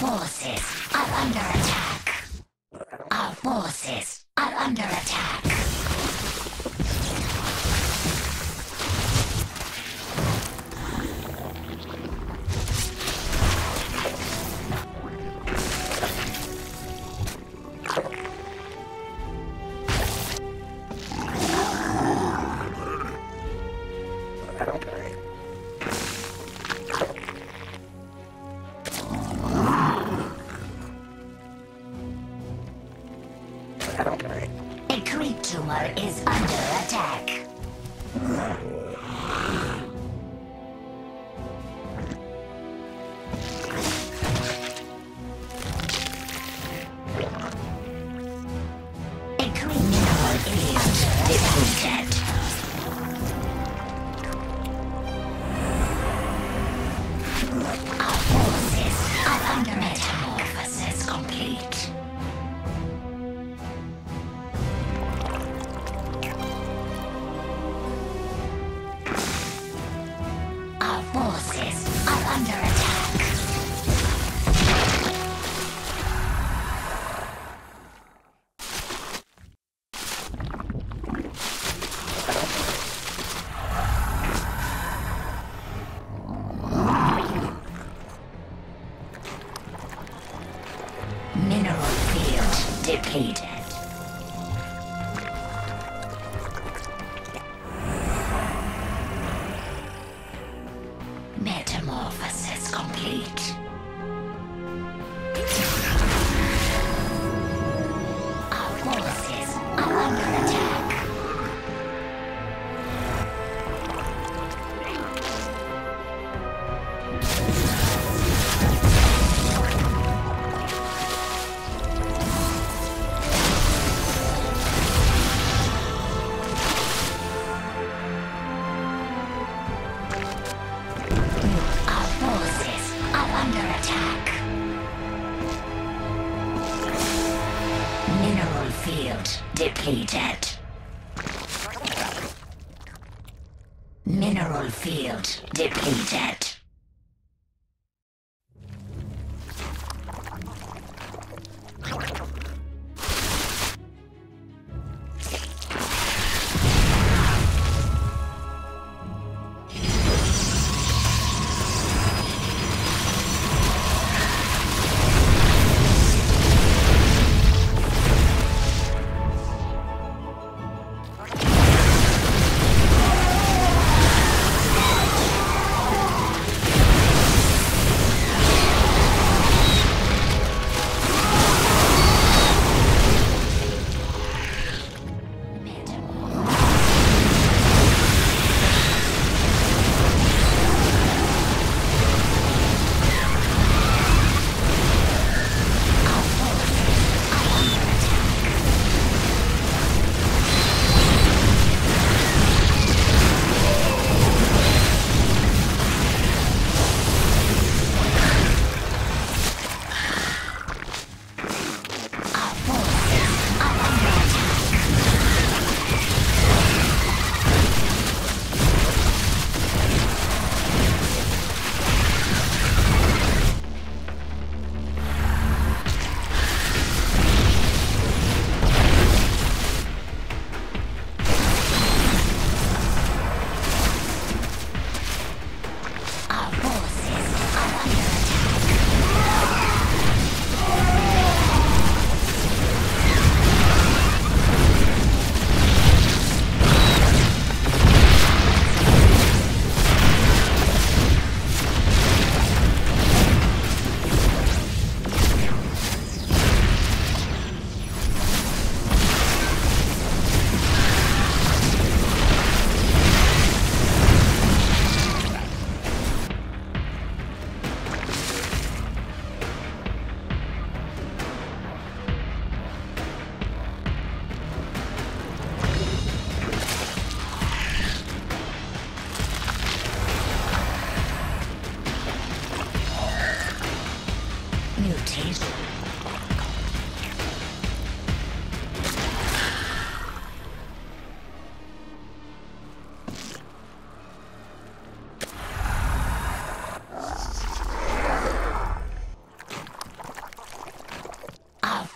forces are under attack. Our forces are under attack. A creep tumor is under attack. A creep tumor is under attack. Our forces are under attack. Metamorphosis complete. Our forces are under attack. Mineral field depleted. Metamorphosis complete. Our forces are under attack. Under attack. Mineral field depleted. Mineral field depleted.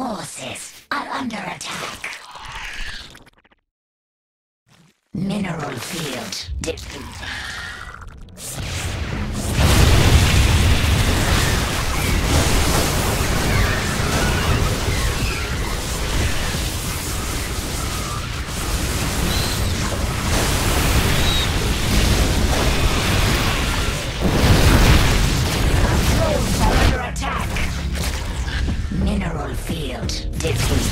forces are under attack. Mineral field depleted. Mineral field depleted.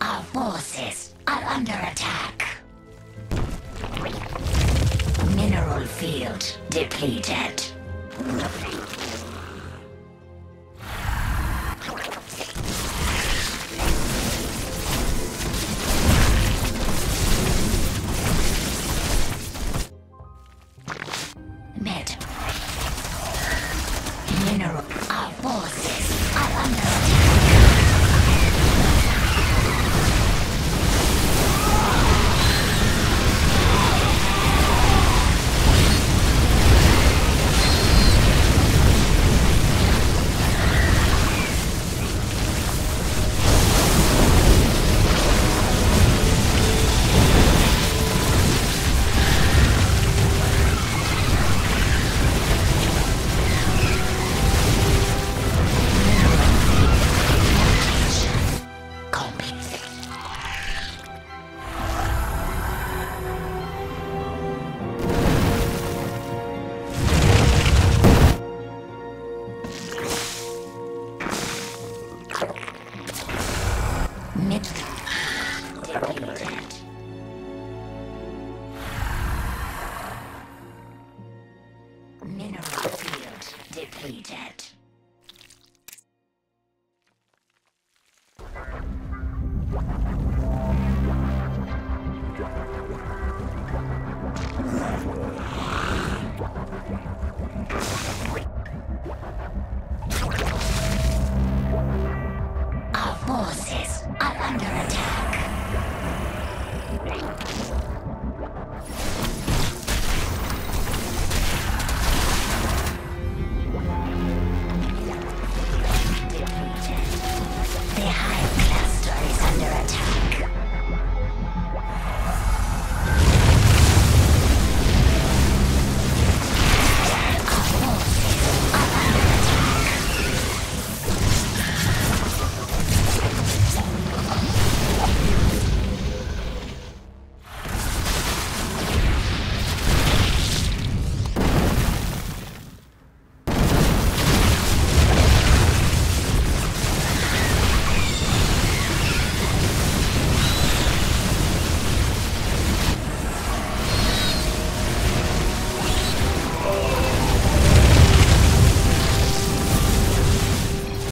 Our forces are under attack. Mineral field depleted. Our forces are under attack. Mineral field depleted. Mid-depleted.